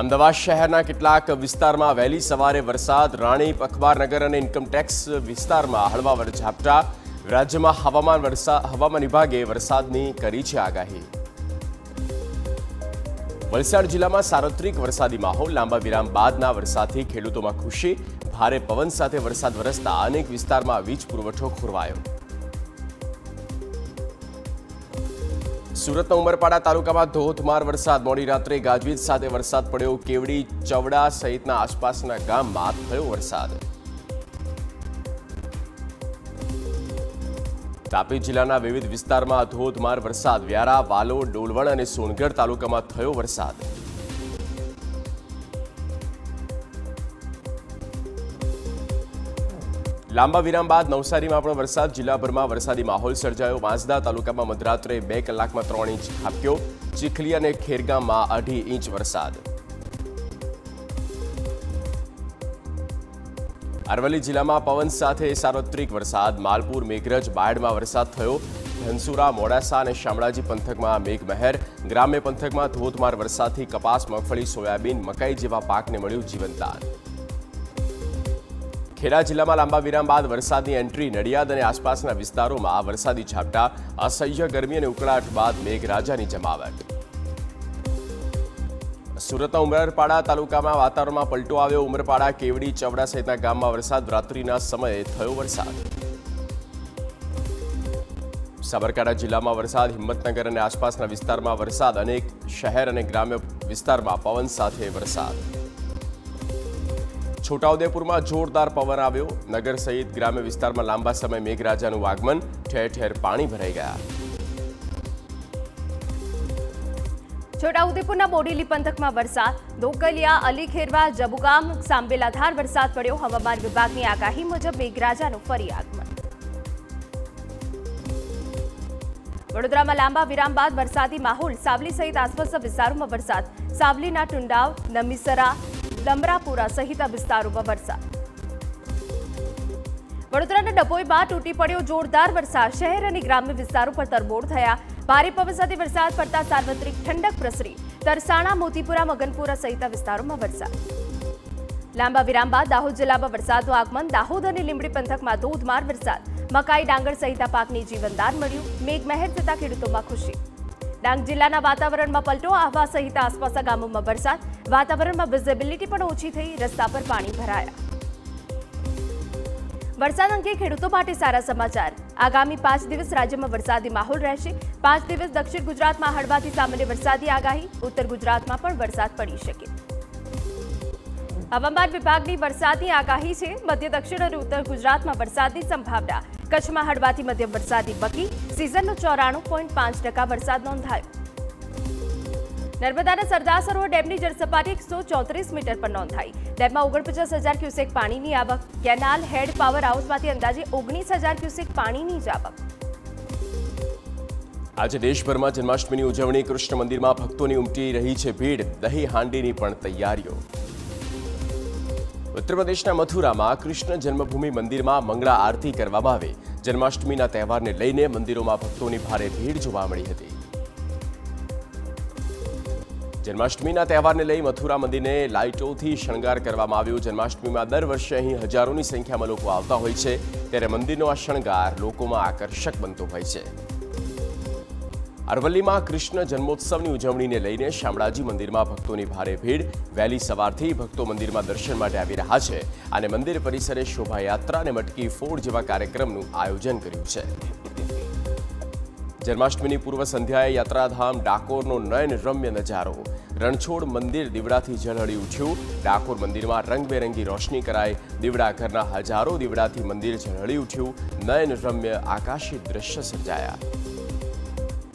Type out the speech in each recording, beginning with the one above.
અમદાવાદ શહેરના કેટલાક વિસ્તારમાં વહેલી સવારે વરસાદ, રાણીપ, અખબારનગર અને ઇન્કમટેક્સ વિસ્તારમાં હળવા ઝાપટા. રાજ્યમાં હવામાન વિભાગે વરસાદની કરી છે આગાહી. વલસાડ જિલ્લામાં સાર્વત્રિક વરસાદી માહોલ. લાંબા વિરામ બાદના વરસાદથી ખેડૂતોમાં ખુશી. ભારે પવન સાથે વરસાદ વરસતા અનેક વિસ્તારમાં વીજ પુરવઠો ખોરવાયો. सूरतना उमरपाड़ा तालुका धोधमार वरसाद, मोड़ी रात्रे गाजवीज साथे वरसाद पड्यो. केवड़ी चवड़ा सहितना आसपासना गाममां थयो वरसाद. तापी जिल्लाना विविध विस्तारमां धोधमार वरसाद. व्यारा, वालोड, डोलवण अने सोनगढ़ तालुकामां थयो वरसाद. लांबा विराम बाद नवसारीमां पण वरसाद. जिल्लाभरमां वरसादी माहोल सर्जायो. वांसदा तालुकामां मध्यरात्रे 2 कलाकमां 3 इंच खाबक्यो. चिखली अने खेरगाममां 2.5 इंच वरसाद. अरवली जिल्लामां पवन साथे सार्वत्रिक वरसाद. मालपुर, मेघरज, बायडमां वरसाद थयो. धनसुरा, मोडासा अने शामळाजी पंथकमां मेघमहेर. ग्राम्य पंथकमां धोधमार वरसादथी कपास, मगफळी, सोयाबीन, मकाई जेवा पाकने मळ्यु जीवनदान. ખેડા જિલ્લામાં લાંબા વિરામ બાદ વરસાદની એન્ટ્રી. નડિયાદ અને આસપાસના વિસ્તારોમાં વરસાદી ઝાપટા. અસહ્ય ગરમી અને ઉકળાટ બાદ મેઘરાજાની જમાવટ. સુરતના ઉમરપાડા તાલુકામાં વાતાવરણમાં પલટો આવ્યો. ઉમરપાડા, કેવડી, ચવડા સહિતના ગામમાં વરસાદ. રાત્રિના સમયે થયો વરસાદ. સાબરકાંઠા જિલ્લામાં વરસાદ. હિંમતનગર અને આસપાસના વિસ્તારમાં વરસાદ. અનેક શહેર અને ગ્રામ્ય વિસ્તારમાં પવન સાથે વરસાદ. छोटाउदेपुर में जोरदार पवन आव्यो. नगर सहित ग्राम्य विस्तार में लांबा समय मेघराजानुं आगमन. ठेर ठेर पाणी भराई गया. छोटाउदेपुरना बोडेली पंथकमां वरसाद. दोकलिया, अलीखेरवा, जबुगाम, सांबेलाधार वरसाद पड्यो. हवामान विभागनी आगाही मुजब मेघराजानुं फरी आगमन. वडोदरा में लांबा विराम बाद वरसादी माहौल. सावली सहित आसपासना विस्तारों में वरसाद. सावलीना टुंडाव, नमीसरा, डमरापुरा सहित विस्तारों में वरसाद. वडोदराना डभोई में तूटी पड्यो जोरदार वरसाद. शहर और ग्राम्य विस्तारों पर तरबोळ थया. भारे पवन साथे वरसाद पड़ता सार्वत्रिक ठंडक प्रसरी. तरसाणा, मोतीपुरा, मगनपुरा सहित विस्तारों में वरसाद. लांबा विराम बाद दाहोद जिला में वरसादनुं आगमन. दाहोद और लींबड़ी पंथक में धोधमार वरसाद. मकाई, डांगर सहित पाकने जीवनदान मळ्यु. मेघमहेर थता खेडूतों में खुशी. डांग जिल्लाना वातावरणमां पलटो. आवा सहित आसपासना गामोमां वरसाद. वातावरणमां विजिबिलिटी पण ओછી થઈ. रस्ता पर पाणी भराया. वरसाद अंगे ખેડૂતો માટે સારા સમાચાર. આગામી 5 દિવસ રાજ્યમાં વરસાદી માહોલ રહેશે. 5 દિવસ દક્ષિણ ગુજરાતમાં હળવાથી સામાન્ય વરસાદી આગાહી. ઉત્તર ગુજરાતમાં પણ વરસાદ પડી શકે. હવામાન વિભાગની વરસાદની આગાહી છે. મધ્ય, દક્ષિણ અને ઉત્તર ગુજરાતમાં વરસાદની સંભાવના. કચ્છમાં હળવાથી મધ્યમ વરસાદી બકી. સિઝનનો 94.5% વરસાદ નોંધાયો. નર્મદાના સરદાર સરોવર ડેમની જળસપાટી 134 મીટર પર નોંધાઈ. ડેમમાં 49,000 ક્યુસેક પાણીની આવક. કેનાલ હેડ પાવર હાઉસમાંથી અંદાજે 19,000 ક્યુસેક પાણીની જ આવક. આજે દેશભરમાં જન્માષ્ટમીની ઉજવણી. કૃષ્ણ મંદિરમાં ભક્તોની ઉમટી રહી છે ભીડ. દહીં હાંડીની પણ તૈયારીઓ. उत्तर प्रदेश मथुरा में कृष्ण जन्मभूमि मंदिर में मंगला आरती करवामां आवी. जन्माष्टमी त्यौहार ने लईने मंदिरों में भक्तों की भारी भीड़ जोवा मळी हती. जन्माष्टमी त्यौहार ने लई मथुरा मंदिर ने लाइटों थी शणगार करवामां आव्यो. जन्माष्टमी में दर वर्षे अहीं हजारों की संख्या में लोग आवता होय छे, त्यारे मंदिर नो आ शणगार लोकों में आकर्षक बनतो होय छे. अरवली में कृष्ण जन्मोत्सव की उजवणी ने लईने शामळाजी मंदिर में भक्तों की भारी भीड़. वहेली सवारथी भक्तों मंदिर में दर्शन माटे आवी रह्या छे अने मंदिर परिसरे शोभायात्रा ने मटकी फोड़ जेवा कार्यक्रमनुं आयोजन कर्युं छे. जन्माष्टमी पूर्व संध्याए यात्राधाम डाकोरनो नयन रम्य नजारो. रणछोड़ मंदिर दीवड़ाथी झळहळी उठ्युं. डाकोर मंदिर में रंगबेरंगी रोशनी कराई. दीवड़ा घरना हजारों दीवड़ाथी मंदिर झळहळी उठ्युं. नयन रम्य आकाशी दृश्य सर्जाया.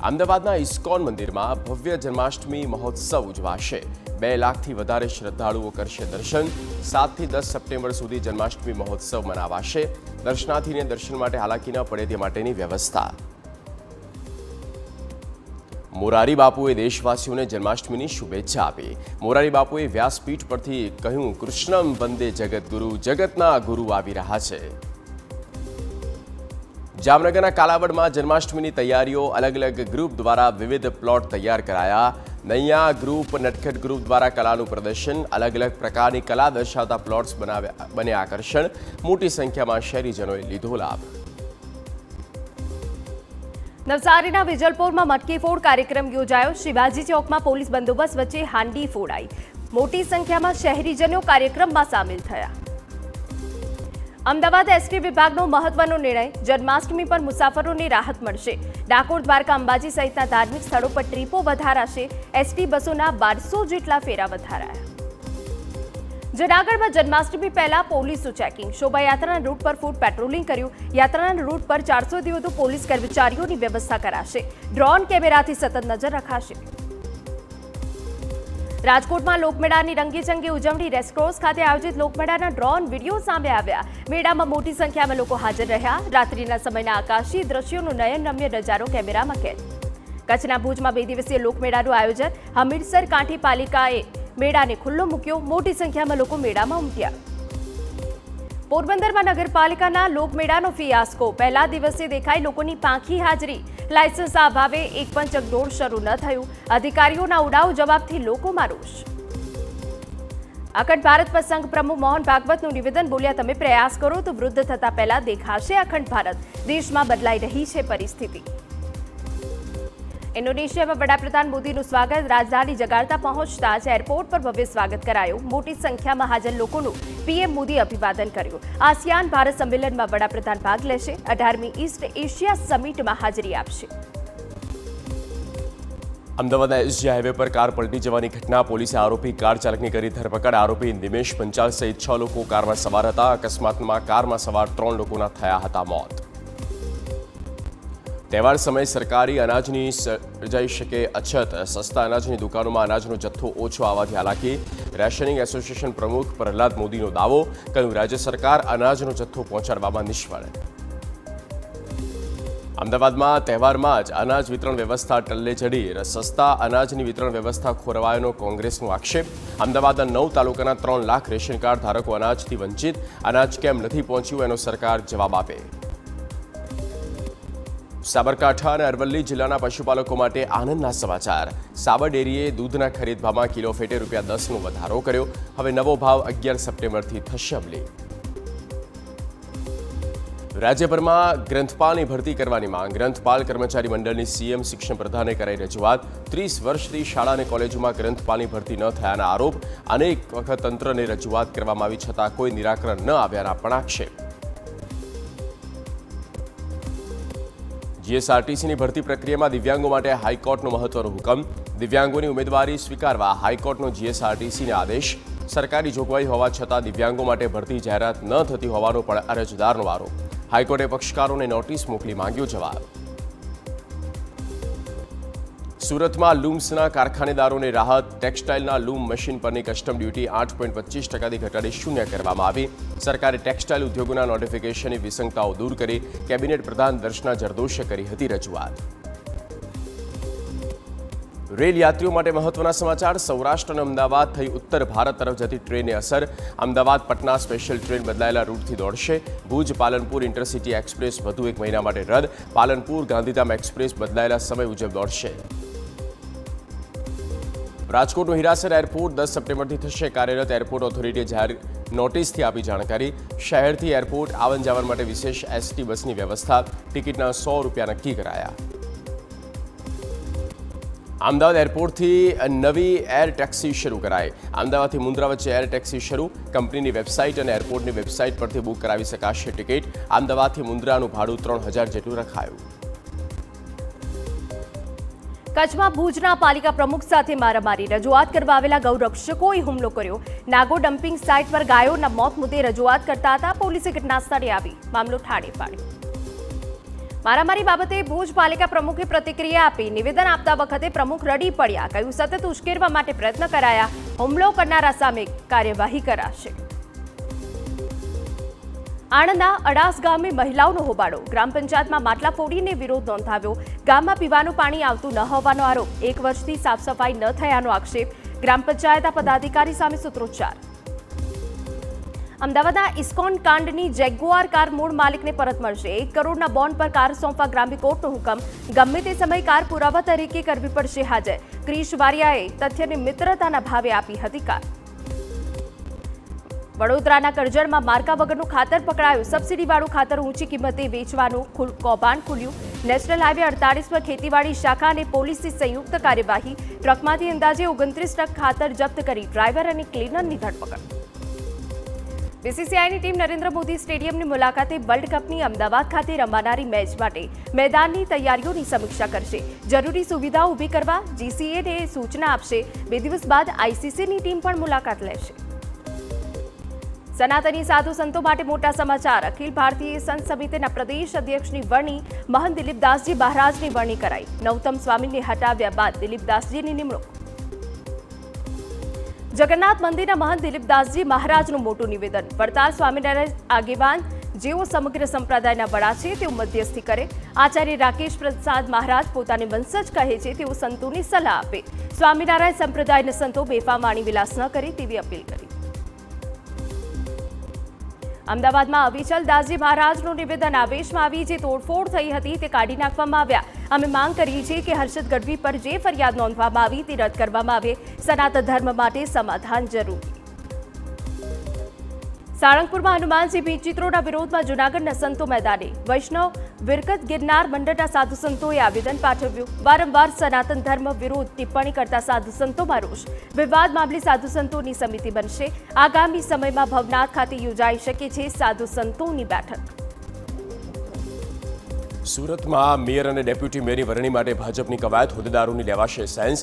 अमदावादना इस्कॉन मंदिर में भव्य जन्माष्टमी महोत्सव उजवाशे. 2 लाखथी वधारे श्रद्धालुओं करशे दर्शन. 7 થી 10 સપ્ટેમ્બર सुधी जन्माष्टमी महोत्सव मनावाशे. दर्शनार्थी ने दर्शन माटे हालाकी न पड़े ते माटेनी व्यवस्था. मोरारी बापुए देशवासीओने जन्माष्टमीनी शुभेच्छा आपी. मोरारी बापुए व्यासपीठ परथी कह्युं, कृष्णम वंदे जगतगुरु, जगतना गुरु आवी रह्या छे. जामनगरना कालावड़ में जन्माष्टमी तैयारीओ. अलग अलग ग्रुप द्वारा विविध प्लॉट तैयार कराया. नैया ग्रुप नटखट ग्रुप द्वारा कलानु प्रदर्शन अलग अलग प्रकारनी कला दर्शाता प्लॉट्स बने आकर्षण मोटी संख्या में शहरीजनों लीधो लाभ। नवसारीना विजलपुर में मटकीफोड़ कार्यक्रम योजायो। शिवाजी चौक में पुलिस बंदोबस्त वच्चे हांडी फोड़ाई। मोटी संख्या में शहरीजनों कार्यक्रम में सामिल थया। अमदावाद एसटी विभागनो महत्वनो निर्णय। जन्माष्टमी पर मुसाफरोने राहत मळशे। डाकोर द्वारका अंबाजी सहितना धार्मिक स्थलों पर ट्रीपो वधाराशे। एसटी बसोना 1200 जेटला फेरा वधाराया। जूनागढ़ में जन्माष्टमी पहला पुलिस चेकिंग। शोभायात्रा रूट पर फूड पेट्रोलिंग कर्यु। यात्रा रूट पर 400 दिवधु पुलिस कर्मचारीओं की व्यवस्था कराशे। ड्रोन केमेराथी सतत नजर रखाशे। राजकोट में लोकमेड़ा की रंगेचंगी उजवणी। रेसक्रोस खाते आयोजित लोकमेड़ा ड्रोन वीडियो सामे आव्या। मेड़ा में मोटी संख्या में लोग हाजर रहा। रात्रिना समय आकाशीय दृश्यों नयनरम्य नजारो कैमरा में कैद। कच्छना भूज में 2 दिवसीय लोकमेड़ानु आयोजन। हमीरसर कांठी पालिकाए मेड़ा ने खुल्लो मूक्यो। मोटी संख्या में लोग मेड़ा में उमट्या। पोरबंदर में नगरपालिका लोकमेड़ानो फियास्को। पहला दिवसे देखाई लोगों की पांखी हाजरी। लाइसेंस अभावे एक पण चकडोळ शरू न थयुं। अधिकारीओना उडाव जवाबथी लोकोमां रोष। अखंड भारत पर संघ प्रमुख मोहन भागवतनुं निवेदन। बोल्या तमे प्रयास करो तो वृद्ध थता पहला देखाशे अखंड भारत। देश में बदलाई रही है परिस्थिति। इंडोनेशिया में वडाप्रधान मोदी स्वागत। राजधानी जगार्ता पहुंचता ज एरपोर्ट पर भव्य स्वागत करायो। मोटी संख्या में हाजर लोगों पीएम मोदी अभिवादन कर्यु। आसियान भारत सम्मेलन में वडाप्रधान भाग लेशे। 18મી ईस्ट एशिया समिट में हाजरी आपशे। अमदावाद एसजी हाईवे पर कार पलटी जवानी घटना। पुलिस आरोपी कार चालक ने करी धरपकड़। आरोपी दिनेश पंचाल सहित 6 लोग कार में सवार था। अकस्मात में कार में सवार 3 लोगों थया हता मौत। तहेवार समय सरकारी अनाजनी सर्जाई शके अछत। सस्ता अनाजनी दुकानों में अनाजनो जत्थो ओछो आवाथी हालाकी। रेशनिंग एसोसिएशन प्रमुख प्रहलाद मोदीनो दावो। कहूं राज्य सरकार अनाजनो जत्थो पहोंचाडवामां निष्फळ। अमदावाद में तहेवार में ज अनाज वितरण व्यवस्था टल्ले चढ़ी। सस्ता अनाजनी वितरण व्यवस्था खोरवायानो कोंग्रेसनो आक्षेप। अमदावादना 9 तालुकाना 3 लाख रेशन कार्ड धारको अनाजथी वंचित। अनाज केम नथी पहोंच्युं एनो सरकार जवाब आपे। साबरकांठा और अरवली जिला पशुपालकों माटे आनंदना समाचार। साबर डेरीए दूधना खरीद भाव में किलो फेटे ₹10 नो वधारो कर्यो। हवे नवो भाव 11 सप्टेम्बर थी थशे अमली। राज्यभर में ग्रंथपाल भर्ती करवानी मांग। ग्रंथपाल कर्मचारी मंडल की सीएम शिक्षण प्रधाने कराई रजूआत। 30 वर्ष की शाला ने कॉलेजों में ग्रंथपाल भर्ती न थयाना आरोप। अनेक वखत तंत्र ने रजूआत करवामां आवी छतां कोई निराकरण न आव्याना पण आक्षेप। जीएसआरटीसी की भर्ती प्रक्रिया में दिव्यांगों माटे हाईकोर्ट महत्वनो हुकम। दिव्यांगों की उम्मीदवारी स्वीकारवा हाईकोर्टनो जीएसआरटीसी ने आदेश। सरकारी जोगवाई होवा छतां दिव्यांगों माटे भर्ती जाहरात न थती होवानो पण अरजदारनो आरोप। हाईकोर्टे पक्षकारों ने नोटिस मोकली मांग्यो जवाब। सूरत में लूम्सना कारखानेदारों ने राहत। टेक्सटाइलना लूम मशीन परनी कस्टम ड्यूटी 8.25% घटाड़ी 0 करवामां आवी। सरकारे टेक्सटाइल उद्योगों नोटिफिकेशन विसंगताओं दूर करी। केबिनेट प्रधान दर्शना जरदोषे करी हती रजूआत। रेल यात्रीओ माटे महत्वना समाचार। सौराष्ट्र अमदावाद थई उत्तर भारत तरफ जती ट्रेने असर। अमदावाद पटना स्पेशल ट्रेन बदलायेला रूटथी दौड़शे। भूज पालनपुर इंटरसिटी एक्सप्रेस વધુ 1 મહિના માટે રદ। पालनपुर गांधीधाम एक्सप्रेस बदलायेला समय मुजब दौड़शे। राजकोट हीरासर एरपोर्ट 10 सप्टेम्बर थशे कार्यरत। एरपोर्ट ऑथोरिटीए जाहिर नोटिस आपी जाणकारी। शहर थी एरपोर्ट आवन जावन माटे विशेष एसटी बस की व्यवस्था। टिकिटना ₹100 नक्की कराया। अमदावाद एरपोर्ट थी नवी एर टेक्सी शुरू कराई। अमदावाद थी मुंद्रा वच्चे एर टेक्सी शुरू। कंपनी वेबसाइट और एरपोर्ट की वेबसाइट पर बुक करी शकाशे टिकिट। अमदावाद थी मुंद्रानु भाड़ू 3000 जेटलू रखायु। कच्छ में भूजना पालिका प्रमुख साथे मारामारी। रजूआत करवा आवेला गौरक्षकोए हुमलो कर्यो। नागो डम्पिंग साइट पर गायोना मौत मुद्दे रजूआत करता था। पुलिसे घटनास्थळे आवी मामलो ठाणे पाड्यो। मारामारी बाबते भूज पालिका प्रमुखे प्रतिक्रिया आपी। निवेदन आपता वखते प्रमुख रड़ी पड्या। कह्युं सतत उश्केरवा माटे प्रयत्न कराया। हुमलो करनारा सामे कार्यवाही कराशे। आणंदना अड़ास गामे महिलाओनो होबाळो। ग्राम पंचायत में માટला फोड़ीने विरोध नोंधाव्यो। गाम में पीवानु पाणी आवतु न होवानो आरोप। 1 वर्षथी साफ सफाई न थयानो आक्षेप। ग्राम पंचायत पदाधिकारी सामे सूत्रोच्चार। અમદાવાદના ઇસ્કોન કાંડની જેગ્યુઆર કાર મૂળ માલિકને પરત મળશે। 1 કરોડના બોન્ડ પર કાર સોંપવા ગ્રામ્ય કોર્ટનો હુકમ। ગમે તે સમયે કાર પુરાવા તરીકે કરવી પડશે હાજર। ક્રિશ વારિયાએ તથ્યની મિત્રતાના ભાવે આપી હતી કાર। વડોદરાના કરજણમાં માર્કા વગરનું ખાતર પકડાયું। સબસિડીવાળું ખાતર ઊંચી કિંમતે વેચવાનું કૌભાંડ ખુલ્યું। નેશનલ હાઈવે 48 પર ખેતીવાડી શાખા અને પોલીસની સંયુક્ત કાર્યવાહી। ટ્રકમાંથી અંદાજે 29 ટન ખાતર જપ્ત કરી ડ્રાઈવર અને ક્લીનરની ધરપકડ। બીસીસીઆઈની ટીમ નરેન્દ્ર મોદી સ્ટેડિયમની મુલાકાતે વર્લ્ડ કપની અમદાવાદ ખાતે રમાનારી મેચ માટે મેદાનની તૈયારીઓની સમીક્ષા કરશે। જરૂરી સુવિધાઓ ઊભી કરવા જીસીએને સૂચના આપશે। 2 દિવસ બાદ આઈસીસીની ટીમ પણ મુલાકાત લેશે। सनातनी साधु संतो माटे मोटा समाचार। अखिल भारतीय संत समितिना प्रदेश अध्यक्ष की वर्णी महंत दिलीपदास जी महाराज की वर्णी कराई। नौतम स्वामी ने हटाव्या बाद दिलीपदास जी की निमणूक। जगन्नाथ मंदिर महंत दिलीपदास जी महाराज नु मोटू निवेदन। वड़ताल स्वामीनारायण आगेवान जेओ समग्र संप्रदायना वड़ा छे तेओ मध्यस्थी करे। आचार्य राकेश प्रसाद महाराज पोताने वंशज कहे छे तेओ संतोनी सलाह आपे। स्वामीनारायण संप्रदायना संतो बेफाम वाणी विलास न करे तेवी अपील करी। अमदावाद में अविचल दासजी महाराज नु निवेदन। आवेश में आवी जे तोड़फोड़ थई हती ते काढी नाखवामां आव्या। अमे मांग करीए छे के हर्षद गढ़वी पर जे फरियाद नोंधवामां आवी ते रद्द करवामां आवे। सनातन धर्म माटे समाधान जरूरी। सारंगपुर में हनुमानजी चित्रों विरोध में जूनागढ़ संतो मैदाने। वैष्णव विरकत गिरनार मंडलना साधु संतोए आवेदन पाठव्यु। वारंवार सनातन धर्म विरोध टिप्पणी करता साधु संतों में रोष। विवाद मामले साधु संतों की समिति बनशे। आगामी समय में भवनाथ खाते योजाई शके छे साधु संतों की बैठक। सूरत में मेयर और डेप्यूटी मेयर वरणी माटे भाजपनी कवायत। होद्देदारों ने लेवाशे सेंस।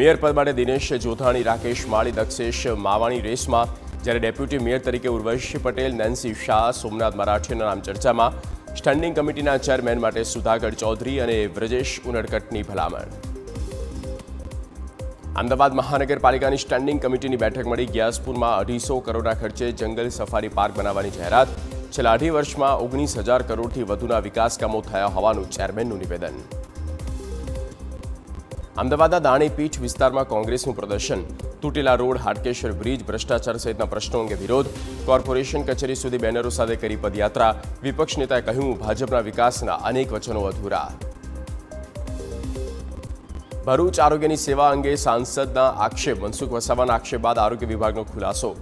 मेयर पद माटे दिनेश जोधाणी राकेश माळी दक्षेश मावाणी रेस में। જ્યારે ડેપ્યુટી મેયર તરીકે ઉર્વશી પટેલ નેન્સી શાહ સોમનાથ મરાઠીના નામ ચર્ચામાં। સ્ટેન્ડિંગ કમિટીના ચેરમેન માટે સુધાકર ચૌધરી અને વ્રજેશ ઉનડકટની ભલામણ। અમદાવાદ મહાનગરપાલિકાની સ્ટેન્ડિંગ કમિટીની બેઠક મળી। ગ્યાસપુરમાં 250 કરોડના ખર્ચે જંગલ સફારી પાર્ક બનાવવાની જાહેરાત। છેલ્લા 2.5 વર્ષમાં 19,000 કરોડથી વધુના વિકાસ કામો થયા હોવાનું ચેરમેનનું નિવેદન। અમદાવાદના દાણીપીઠ વિસ્તારમાં કોંગ્રેસનું પ્રદર્શન। તૂટેલા રોડ હાટકેશ્વર બ્રિજ ભ્રષ્ટાચાર સહિતના પ્રશ્નો અંગે વિરોધ। કોર્પોરેશન કચેરી સુધી બેનરો સાથે કરી પદયાત્રા। વિપક્ષ નેતાએ કહ્યું ભાજપના વિકાસના અનેક વચનો અધૂરા। ભરૂચ આરોગ્યની સેવા અંગે સાંસદના આક્ષેપ। મનસુખ વસાવાના આક્ષેપ બાદ આરોગ્ય વિભાગનો ખુલાસો।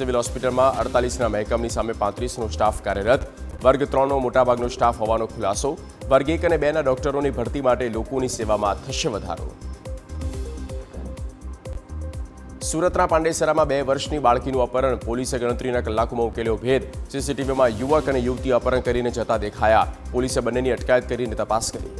સિવિલ હોસ્પિટલમાં 48ના મહેકમની સામે 35નો સ્ટાફ કાર્યરત। વર્ગ 3નો મોટાભાગનો સ્ટાફ હોવાનો ખુલાસો। વર્ગ 1 અને 2ના ડોક્ટરોની ભરતી માટે લોકોની સેવામાં થશે વધારો। सूरतना पांडेसरा में 2 वर्षनी बाळकीनुं अपहरण। पुलिसे गणतरीना कलाकोमां उकेल्यो भेद। सीसीटीवी में युवक और युवती अपहरण करीने जता देखाया। पुलिसे बंनेनी अटकायत करीने तपास करी।